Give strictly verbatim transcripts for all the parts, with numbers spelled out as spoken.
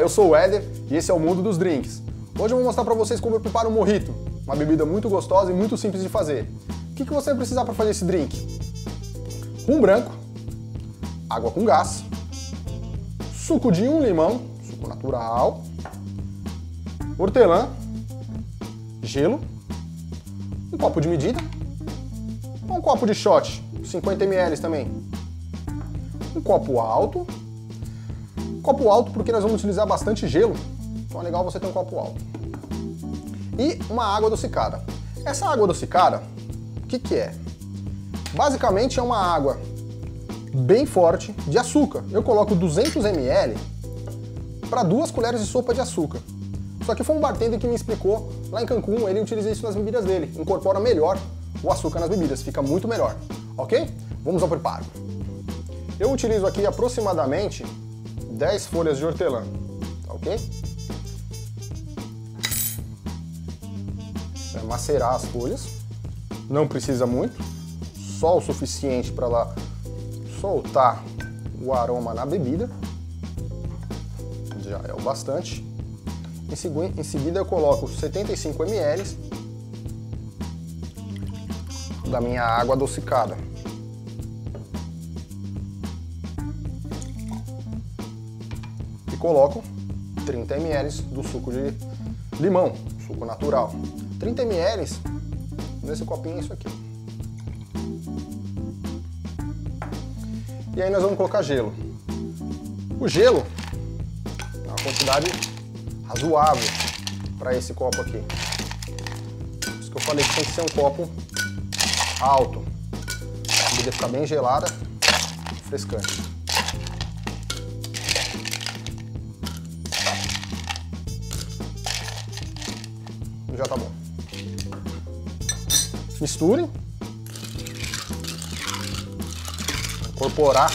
eu sou o Éder e esse é o Mundo dos Drinks. Hoje eu vou mostrar para vocês como eu preparo um mojito, uma bebida muito gostosa e muito simples de fazer. O que, que você vai precisar para fazer esse drink? Rum branco, água com gás, suco de um limão, suco natural, hortelã, gelo, um copo de medida, um copo de shot, cinquenta mililitros também, um copo alto, copo alto porque nós vamos utilizar bastante gelo, então é legal você ter um copo alto. E uma água adocicada. Essa água adocicada, o que que é? Basicamente é uma água bem forte de açúcar. Eu coloco duzentos mililitros para duas colheres de sopa de açúcar. Só que foi um bartender que me explicou lá em Cancún, ele utiliza isso nas bebidas dele, incorpora melhor o açúcar nas bebidas, fica muito melhor, ok? Vamos ao preparo. Eu utilizo aqui aproximadamente dez folhas de hortelã, tá ok? Vai macerar as folhas, não precisa muito, só o suficiente para lá soltar o aroma na bebida, já é o bastante. Em seguida eu coloco setenta e cinco mililitros da minha água adocicada. E coloco trinta mililitros do suco de limão, suco natural. trinta mililitros nesse copinho é isso aqui. E aí nós vamos colocar gelo. O gelo é uma quantidade razoável para esse copo aqui. Por isso que eu falei que tem que ser um copo alto. A bebida ficar bem gelada, refrescante. Já tá bom. Misture. Incorporar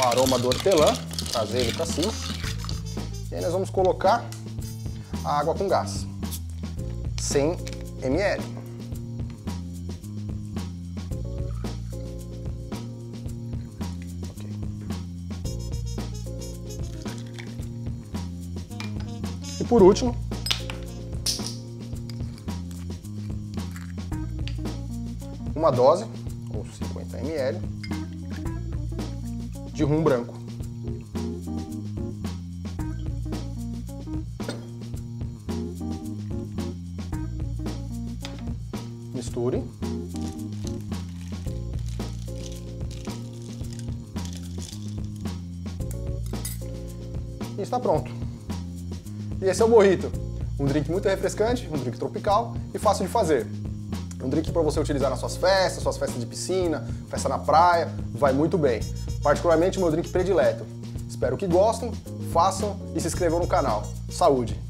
o aroma do hortelã, trazer ele para cima. E aí nós vamos colocar a água com gás, cem mililitros. Okay. E por último, uma dose, ou cinquenta mililitros, de rum branco. Misture. E está pronto. E esse é o mojito. Um drink muito refrescante, um drink tropical e fácil de fazer. Um drink para você utilizar nas suas festas, suas festas de piscina, festa na praia, vai muito bem. Particularmente o meu drink predileto. Espero que gostem, façam e se inscrevam no canal. Saúde!